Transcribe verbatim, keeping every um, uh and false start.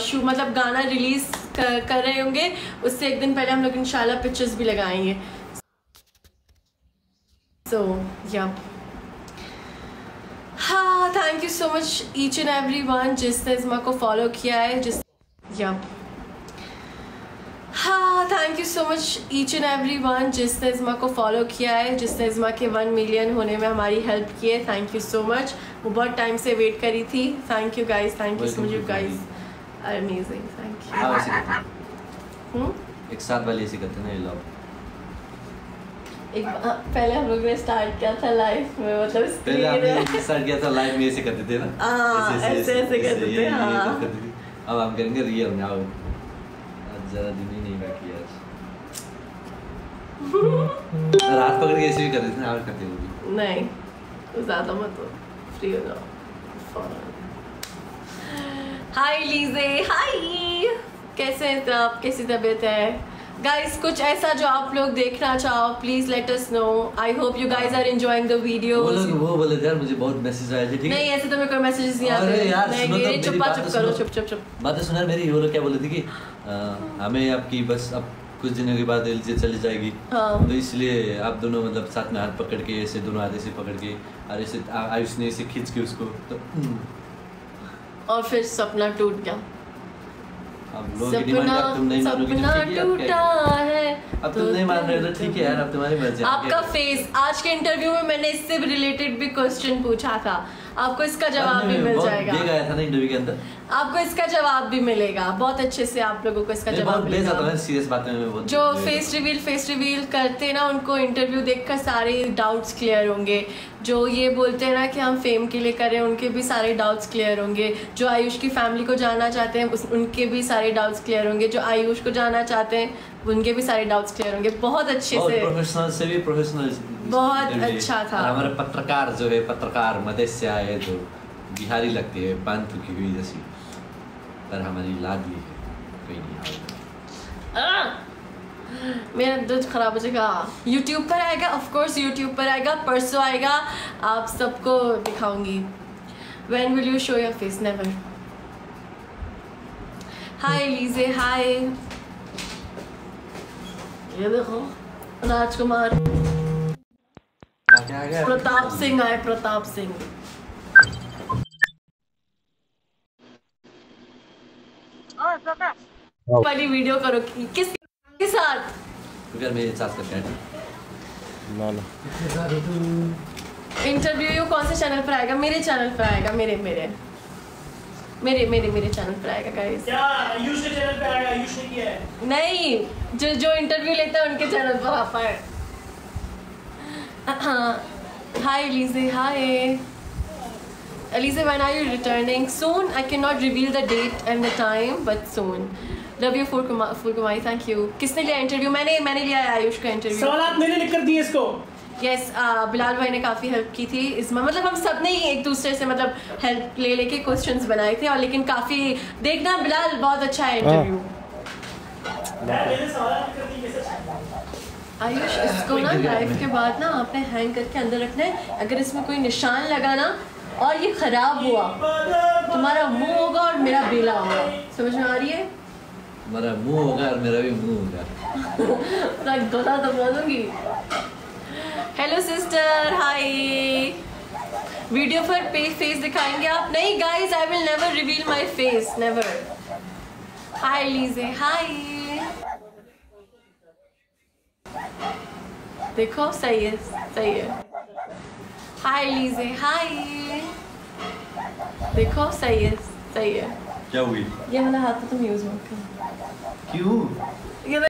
शू मतलब गाना रिलीज़ कर, कर रहे होंगे, उससे एक दिन पहले हम लोग इंशाल्लाह पिक्चर्स भी लगाएंगे। सो या हाँ, thank you so much each and every one जिसने इज़्मा को फॉलो किया है, जिस या हाँ thank you so much each and every one जिसने इज़्मा को फॉलो किया है, जिसने इज़्मा के वन मिलियन होने में हमारी हेल्प की है। थैंक यू सो मच, वो बहुत टाइम से वेट करी थी। Thank you guys, thank you so much, you guys are amazing. Thank you. एक साथ वाले ऐसे करते हैं ना, एक पहले हम लोग ने स्टार्ट किया था लाइफ में, मतलब पहले हमने स्टार्ट किया था लाइफ में ऐसे करते थे ना, हां ऐसे ऐसे करते थे, हां अब हम करेंगे रियल में। आओ आज ज्यादा दिन ही नहीं बाकी है, आज रात पकड़ के ऐसे भी करते थे ना, और करते होगी नहीं तो ज्यादा मत हो, फ्री हो जाओ। हाय लीजे, हाय कैसे हैं आप, कैसी तबीयत है गाइज? कुछ ऐसा जो आप लोग देखना चाहो please let us know. I hope you guys are enjoying the video. वो लोग वो बोले थे यार मुझे बहुत मैसेज आए थे, ठीक है नहीं ऐसे तो मेरे कोई मैसेजेस नहीं आते। अरे यार सुनो, तो चुपा चुप करो, चुप चुप चुप बातें सुना मेरी। वो लोग क्या बोले थे कि हमें आपकी बस अब कुछ दिनों के बाद एलिजे चली जाएगी, तो इसलिए आप दोनों मतलब साथ में हाथ पकड़ के ऐसे दोनों हाथ ऐसे पकड़ के और ऐसे आयुष ने ऐसे खींच के उसको, तो और फिर सपना टूट गया। अब लोग अब तुम नहीं मानोगे तो ठीक है, क्या है अब तुम नहीं मान रहे हो तो ठीक है यार, अब तुम्हारी मर्जी। आपका फेस आज के इंटरव्यू में मैंने इससे रिलेटेड भी क्वेश्चन पूछा था, आपको इसका जवाब भी मिल जाएगा। दे गया था ना इंटरव्यू के अंदर, आपको इसका जवाब भी मिलेगा बहुत अच्छे से। आप लोगों को इसका जवाब मिलेगा। सीरियस बातें में जो फेस रिवील फेस रिवील करते ना, उनको इंटरव्यू देखकर सारे डाउट्स क्लियर होंगे। जो ये बोलते हैं ना कि हम फेम के लिए करें, उनके भी सारे डाउट्स क्लियर होंगे। जो आयुष की फैमिली को जानना चाहते हैं उनके भी सारे डाउट्स क्लियर होंगे। जो आयुष को जानना चाहते हैं उनके भी सारे डाउट्स क्लियर होंगे। बहुत अच्छे से, प्रोफेशनल से भी प्रोफेशनल, बहुत अच्छा था। हमारे पत्रकार जो है, पत्रकार मदेश से आए जो बिहारी लगते हैं, पान थूकी हुई जैसी, पर हमारी लाडली है, कोई नहीं। मेरा दूध खराब हो जाएगा। YouTube पर आएगा, ऑफ कोर्स YouTube पर आएगा, परसों आएगा, आप सबको दिखाऊंगी। When will you show your face? Never. Hi लीजे, hi. ये देखो राजकुमार प्रताप सिंह आए, प्रताप सिंह। वाली वीडियो करो किस के साथ मेरे साथ इंटरव्यू कौन से चैनल पर आएगा? मेरे चैनल पर आएगा, मेरे मेरे मेरे मेरे मेरे चैनल पर आएगा गाइस। क्या आयुष के चैनल पर आएगा? आयुष ने किया है नहीं, जो जो इंटरव्यू लेता है उनके चैनल पर आता है। हाँ हाय लीजे, हाय Alizeh, when are you returning? Soon. I cannot reveal the date and the time, but soon. Love you, Ful Kumari. Thank you. किसने लिया इंटरव्यू? मैंने मैंने लिया आयुष का इंटरव्यू। सवाल आप मैंने लिख कर दिए इसको। Yes, uh, बिलाल भाई ने काफ़ी हेल्प की थी इसमें, मतलब हम सब ने ही एक दूसरे से मतलब हेल्प ले लेके क्वेश्चंस बनाए थे, और लेकिन काफ़ी देखना बिलाल बहुत अच्छा है इंटरव्यू। आयुष इसको ना लाइव के बाद ना आपने हैंग करके अंदर रखना है। अगर इसमें कोई निशान लगा ना और ये खराब हुआ, तुम्हारा मुंह होगा और मेरा बेला होगा। समझ में आ रही है? तुम्हारा मुंह होगा और मेरा भी मुंह होगा। गला दबा दूंगी। Hello sister, hi. वीडियो पर पे फेस दिखाएंगे आप? नहीं guys, I will never reveal my face, never. Hi लीजे, हाय। देखो सही है, सही है। हाय लीजे, हाय। देखो सही है, सही है। क्या हुई? ये वाला हाथ तो तुम यूज मत करो। क्यों?